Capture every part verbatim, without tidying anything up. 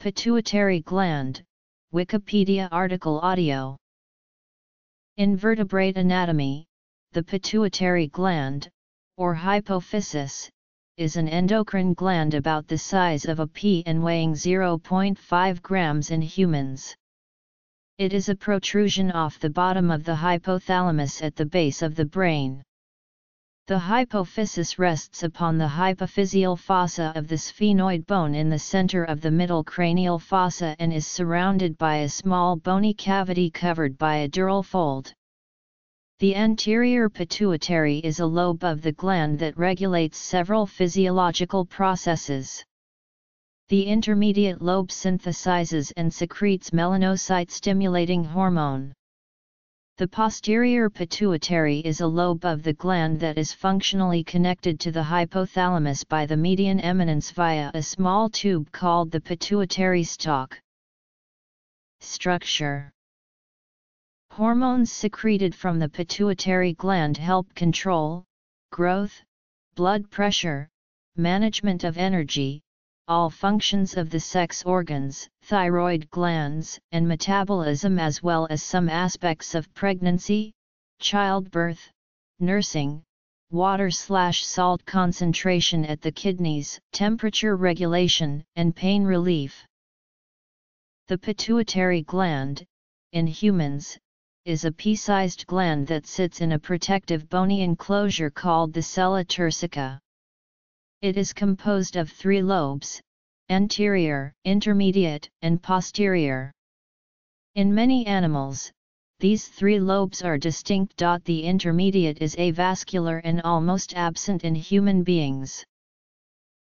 Pituitary gland, Wikipedia article audio. In vertebrate anatomy, the pituitary gland, or hypophysis, is an endocrine gland about the size of a pea and weighing zero point five grams in humans. It is a protrusion off the bottom of the hypothalamus at the base of the brain. The hypophysis rests upon the hypophyseal fossa of the sphenoid bone in the center of the middle cranial fossa and is surrounded by a small bony cavity covered by a dural fold. The anterior pituitary is a lobe of the gland that regulates several physiological processes. The intermediate lobe synthesizes and secretes melanocyte-stimulating hormone. The posterior pituitary is a lobe of the gland that is functionally connected to the hypothalamus by the median eminence via a small tube called the pituitary stalk. Structure. Hormones secreted from the pituitary gland help control growth, blood pressure, management of energy, all functions of the sex organs, thyroid glands, and metabolism, as well as some aspects of pregnancy, childbirth, nursing, water/salt concentration at the kidneys, temperature regulation, and pain relief. The pituitary gland, in humans, is a pea-sized gland that sits in a protective bony enclosure called the sella turcica. It is composed of three lobes, anterior, intermediate, and posterior. In many animals, these three lobes are distinct. The intermediate is avascular and almost absent in human beings.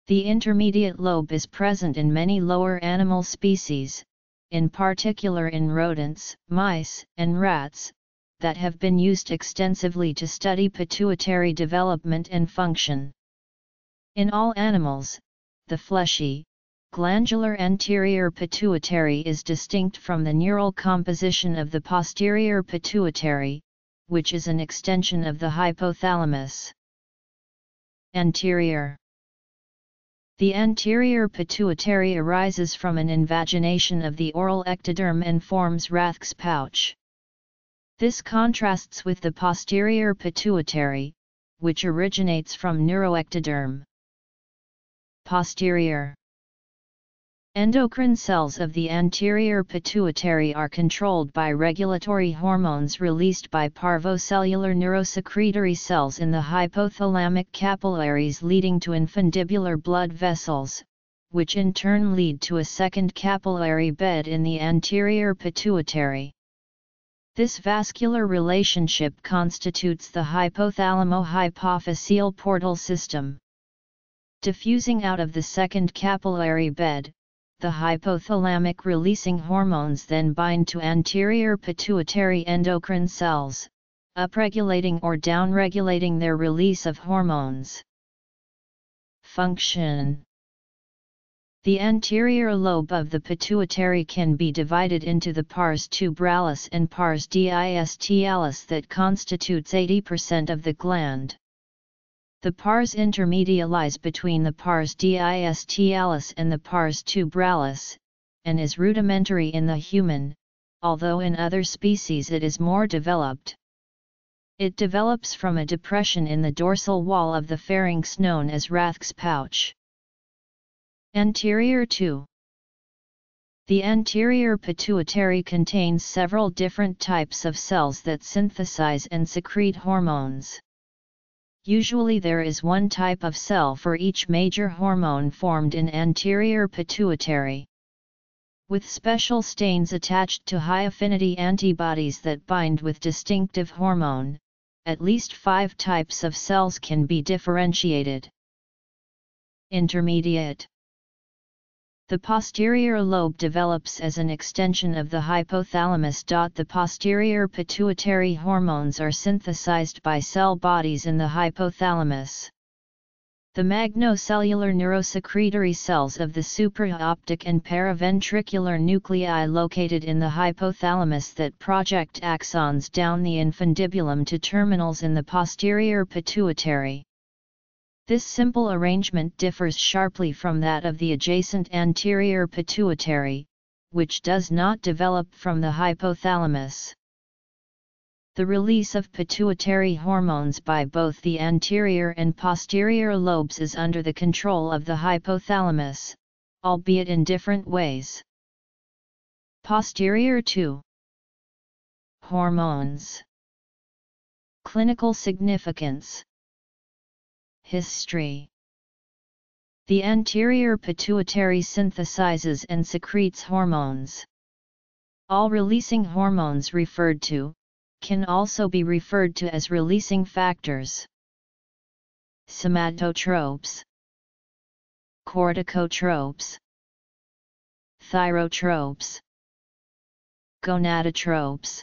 The intermediate lobe is present in many lower animal species, in particular in rodents, mice, and rats, that have been used extensively to study pituitary development and function. In all animals, the fleshy, glandular anterior pituitary is distinct from the neural composition of the posterior pituitary, which is an extension of the hypothalamus. Anterior. The anterior pituitary arises from an invagination of the oral ectoderm and forms Rathke's pouch. This contrasts with the posterior pituitary, which originates from neuroectoderm. Posterior. Endocrine cells of the anterior pituitary are controlled by regulatory hormones released by parvocellular neurosecretory cells in the hypothalamic capillaries, leading to infundibular blood vessels, which in turn lead to a second capillary bed in the anterior pituitary. This vascular relationship constitutes the hypothalamo-hypophyseal portal system. Diffusing out of the second capillary bed, the hypothalamic-releasing hormones then bind to anterior pituitary endocrine cells, upregulating or downregulating their release of hormones. Function. The anterior lobe of the pituitary can be divided into the pars tubralis and pars distialis that constitutes eighty percent of the gland. The pars intermedia lies between the pars distialis and the pars tubralis, and is rudimentary in the human, although in other species it is more developed. It develops from a depression in the dorsal wall of the pharynx known as Rathke's pouch. Anterior to. The anterior pituitary contains several different types of cells that synthesize and secrete hormones. Usually there is one type of cell for each major hormone formed in anterior pituitary. With special stains attached to high-affinity antibodies that bind with distinctive hormone, at least five types of cells can be differentiated. Intermediate. The posterior lobe develops as an extension of the hypothalamus. The posterior pituitary hormones are synthesized by cell bodies in the hypothalamus. The magnocellular neurosecretory cells of the supraoptic and paraventricular nuclei located in the hypothalamus that project axons down the infundibulum to terminals in the posterior pituitary. This simple arrangement differs sharply from that of the adjacent anterior pituitary, which does not develop from the hypothalamus. The release of pituitary hormones by both the anterior and posterior lobes is under the control of the hypothalamus, albeit in different ways. Posterior to hormones. Clinical significance. History. The anterior pituitary synthesizes and secretes hormones. All releasing hormones referred to can also be referred to as releasing factors. Somatotropes, corticotropes, thyrotropes, gonadotropes,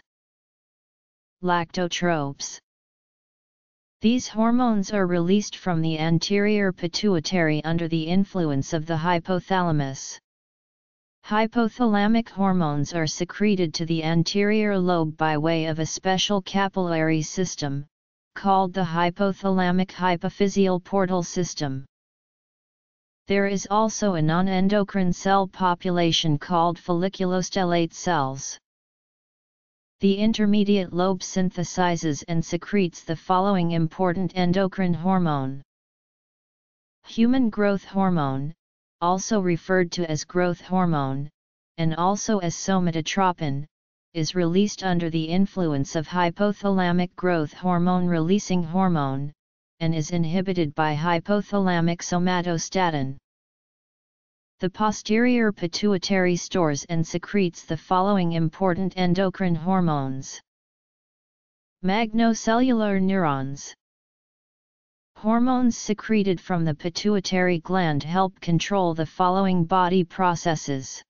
lactotropes. These hormones are released from the anterior pituitary under the influence of the hypothalamus. Hypothalamic hormones are secreted to the anterior lobe by way of a special capillary system, called the hypothalamic-hypophyseal portal system. There is also a non-endocrine cell population called folliculostellate cells. The intermediate lobe synthesizes and secretes the following important endocrine hormone. Human growth hormone, also referred to as growth hormone, and also as somatotropin, is released under the influence of hypothalamic growth hormone-releasing hormone, and is inhibited by hypothalamic somatostatin. The posterior pituitary stores and secretes the following important endocrine hormones. Magnocellular neurons. Hormones secreted from the pituitary gland help control the following body processes.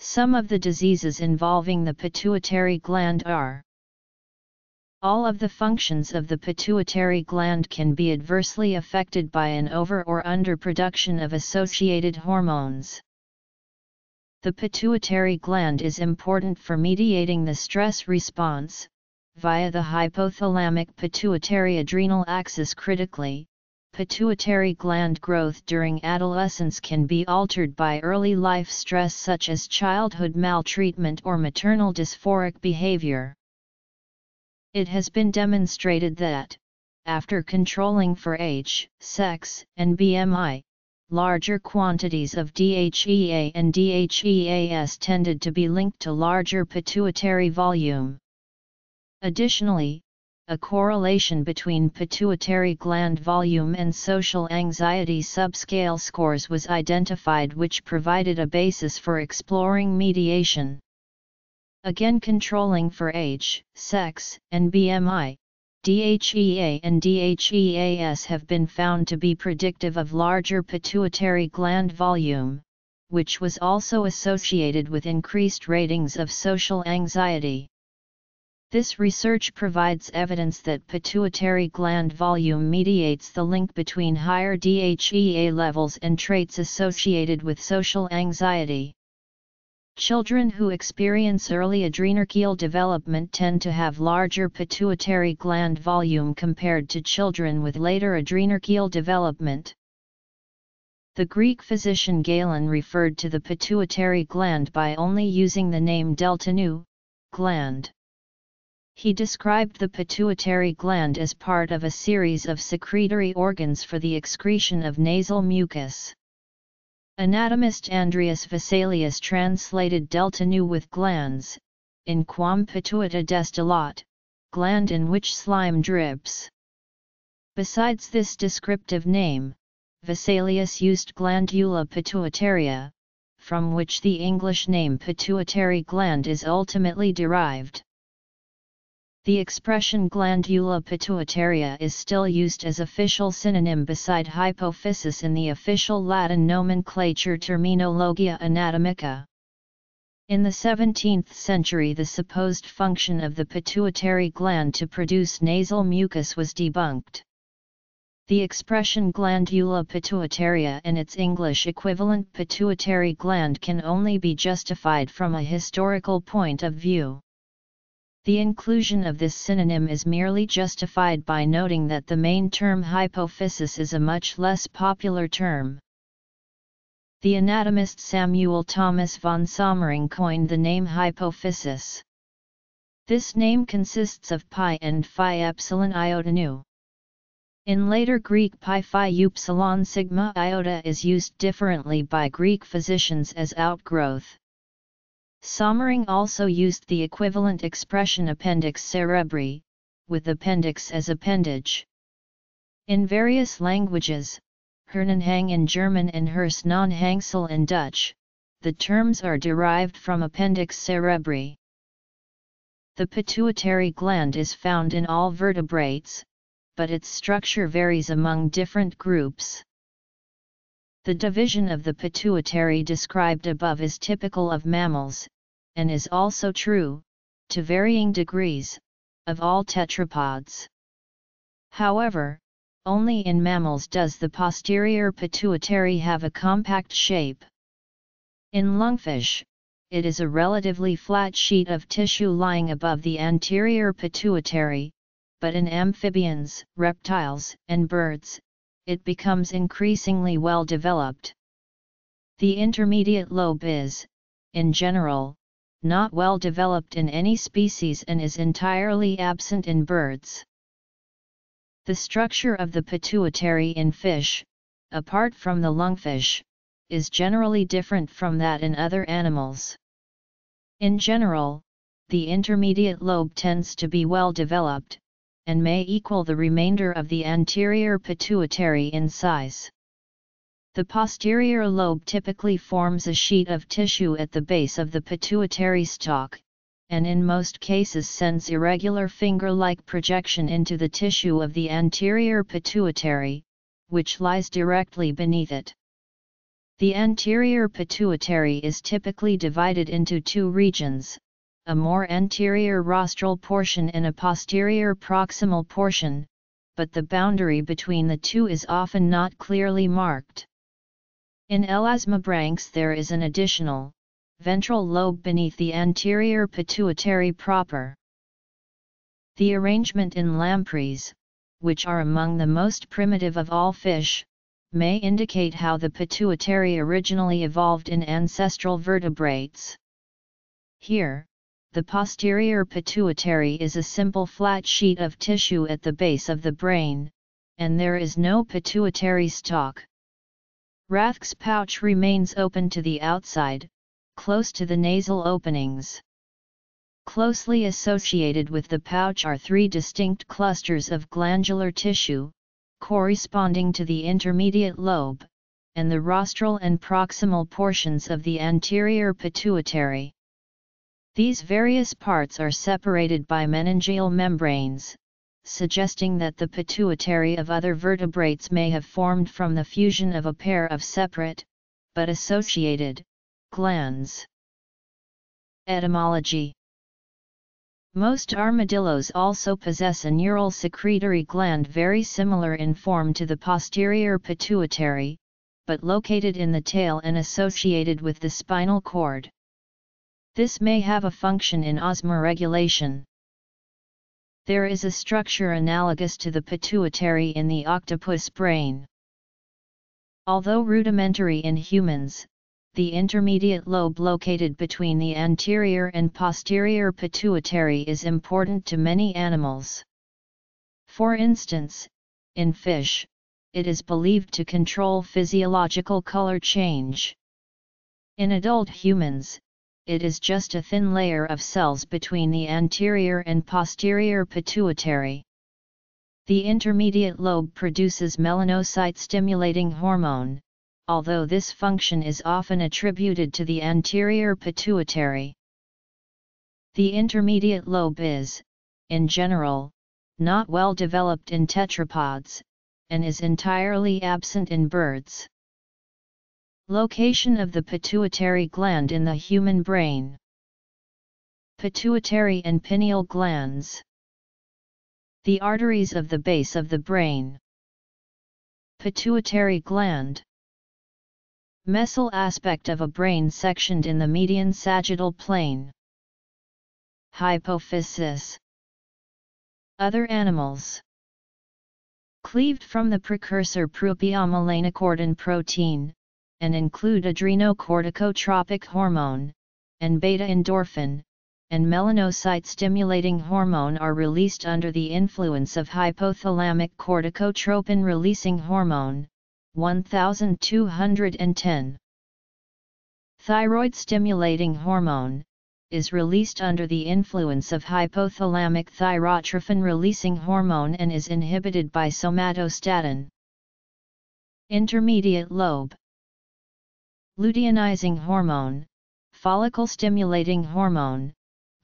Some of the diseases involving the pituitary gland are: all of the functions of the pituitary gland can be adversely affected by an over- or underproduction of associated hormones. The pituitary gland is important for mediating the stress response, via the hypothalamic-pituitary-adrenal axis. Critically, pituitary gland growth during adolescence can be altered by early life stress such as childhood maltreatment or maternal dysphoric behavior. It has been demonstrated that, after controlling for age, sex, and B M I, larger quantities of D H E A and D H E A S tended to be linked to larger pituitary volume. Additionally, a correlation between pituitary gland volume and social anxiety subscale scores was identified, which provided a basis for exploring mediation. Again, controlling for age, sex, and B M I, D H E A and D H E A S have been found to be predictive of larger pituitary gland volume, which was also associated with increased ratings of social anxiety. This research provides evidence that pituitary gland volume mediates the link between higher D H E A levels and traits associated with social anxiety. Children who experience early adrenerchial development tend to have larger pituitary gland volume compared to children with later adrenerchial development. The Greek physician Galen referred to the pituitary gland by only using the name delta nu, gland. He described the pituitary gland as part of a series of secretory organs for the excretion of nasal mucus. Anatomist Andreas Vesalius translated delta nu with glands, in quam pituita destilat, gland in which slime drips. Besides this descriptive name, Vesalius used glandula pituitaria, from which the English name pituitary gland is ultimately derived. The expression glandula pituitaria is still used as official synonym beside hypophysis in the official Latin nomenclature Terminologia Anatomica. In the seventeenth century, the supposed function of the pituitary gland to produce nasal mucus was debunked. The expression glandula pituitaria and its English equivalent pituitary gland can only be justified from a historical point of view. The inclusion of this synonym is merely justified by noting that the main term hypophysis is a much less popular term. The anatomist Samuel Thomas von Sommerring coined the name hypophysis. This name consists of pi and phi epsilon iota nu. In later Greek, pi phi upsilon sigma iota is used differently by Greek physicians as outgrowth. Sommerring also used the equivalent expression appendix cerebri, with appendix as appendage. In various languages, Hirnanhang in German and Hirnanhangsel in Dutch, the terms are derived from appendix cerebri. The pituitary gland is found in all vertebrates, but its structure varies among different groups. The division of the pituitary described above is typical of mammals, and is also true, to varying degrees, of all tetrapods. However, only in mammals does the posterior pituitary have a compact shape. In lungfish, it is a relatively flat sheet of tissue lying above the anterior pituitary, but in amphibians, reptiles, and birds, it becomes increasingly well developed. The intermediate lobe is, in general, not well developed in any species and is entirely absent in birds. The structure of the pituitary in fish, apart from the lungfish, is generally different from that in other animals. In general, the intermediate lobe tends to be well developed, and may equal the remainder of the anterior pituitary in size. The posterior lobe typically forms a sheet of tissue at the base of the pituitary stalk, and in most cases sends irregular finger-like projection into the tissue of the anterior pituitary, which lies directly beneath it. The anterior pituitary is typically divided into two regions, a more anterior rostral portion and a posterior proximal portion, but the boundary between the two is often not clearly marked. In elasmobranchs there is an additional ventral lobe beneath the anterior pituitary proper. The arrangement in lampreys, which are among the most primitive of all fish, may indicate how the pituitary originally evolved in ancestral vertebrates. Here, the posterior pituitary is a simple flat sheet of tissue at the base of the brain, and there is no pituitary stalk. Rathke's pouch remains open to the outside, close to the nasal openings. Closely associated with the pouch are three distinct clusters of glandular tissue, corresponding to the intermediate lobe, and the rostral and proximal portions of the anterior pituitary. These various parts are separated by meningeal membranes, suggesting that the pituitary of other vertebrates may have formed from the fusion of a pair of separate, but associated, glands. Etymology. Most armadillos also possess a neural secretory gland very similar in form to the posterior pituitary, but located in the tail and associated with the spinal cord. This may have a function in osmoregulation. There is a structure analogous to the pituitary in the octopus brain. Although rudimentary in humans, the intermediate lobe located between the anterior and posterior pituitary is important to many animals. For instance, in fish, it is believed to control physiological color change. In adult humans, it is just a thin layer of cells between the anterior and posterior pituitary. The intermediate lobe produces melanocyte-stimulating hormone, although this function is often attributed to the anterior pituitary. The intermediate lobe is, in general, not well developed in tetrapods, and is entirely absent in birds. Location of the pituitary gland in the human brain. Pituitary and pineal glands. The arteries of the base of the brain. Pituitary gland. Mesial aspect of a brain sectioned in the median sagittal plane. hypophysis. Other animals. Cleaved from the precursor propiomelanocortin protein, and include adrenocorticotropic hormone, and beta-endorphin, and melanocyte-stimulating hormone are released under the influence of hypothalamic corticotropin-releasing hormone, one thousand two hundred ten. Thyroid-stimulating hormone, is released under the influence of hypothalamic thyrotropin-releasing hormone and is inhibited by somatostatin. Intermediate lobe. Luteinizing hormone, follicle-stimulating hormone,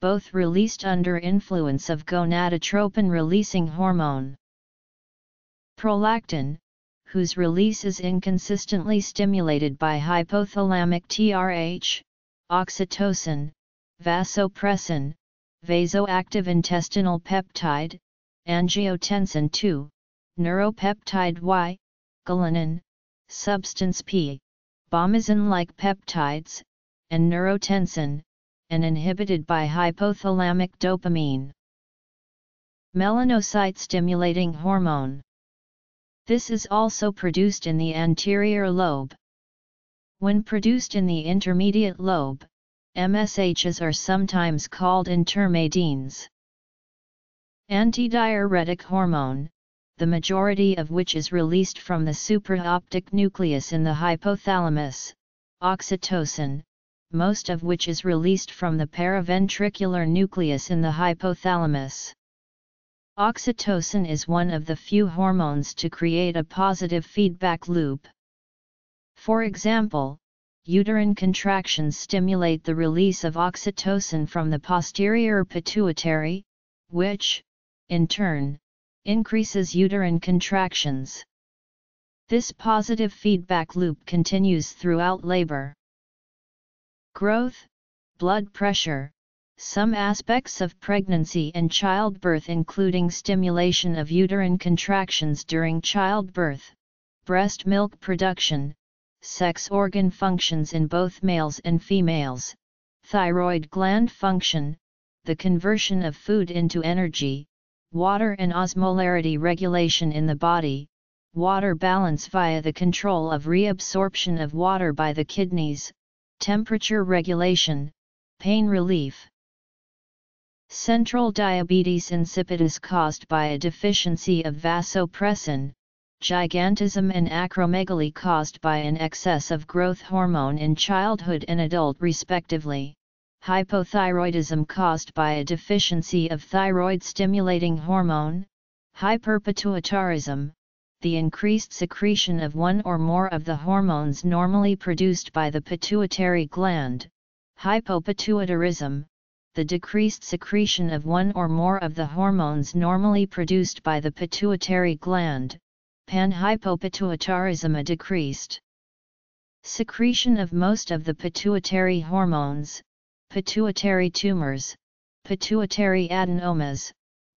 both released under influence of gonadotropin-releasing hormone. Prolactin, whose release is inconsistently stimulated by hypothalamic T R H, oxytocin, vasopressin, vasoactive intestinal peptide, angiotensin two, neuropeptide Y, galanin, substance P, bomazin-like peptides, and neurotensin, and inhibited by hypothalamic dopamine. Melanocyte-stimulating hormone. This is also produced in the anterior lobe. When produced in the intermediate lobe, M S Hs are sometimes called intermadines. Antidiuretic hormone, the majority of which is released from the supraoptic nucleus in the hypothalamus, oxytocin, most of which is released from the paraventricular nucleus in the hypothalamus. Oxytocin is one of the few hormones to create a positive feedback loop. For example, uterine contractions stimulate the release of oxytocin from the posterior pituitary, which, in turn, increases uterine contractions. This positive feedback loop continues throughout labor. Growth, blood pressure, some aspects of pregnancy and childbirth including stimulation of uterine contractions during childbirth, breast milk production, sex organ functions in both males and females, thyroid gland function, the conversion of food into energy, water and osmolarity regulation in the body, water balance via the control of reabsorption of water by the kidneys, temperature regulation, pain relief. Central diabetes insipidus caused by a deficiency of vasopressin, gigantism and acromegaly caused by an excess of growth hormone in childhood and adult respectively, hypothyroidism caused by a deficiency of thyroid-stimulating hormone, hyperpituitarism, the increased secretion of one or more of the hormones normally produced by the pituitary gland, hypopituitarism, the decreased secretion of one or more of the hormones normally produced by the pituitary gland, panhypopituitarism, a decreased secretion of most of the pituitary hormones, pituitary tumors, pituitary adenomas,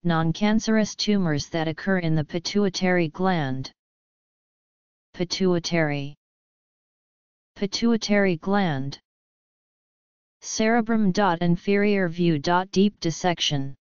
non-cancerous tumors that occur in the pituitary gland. Pituitary. Pituitary gland. Cerebrum. Inferior view. Deep dissection.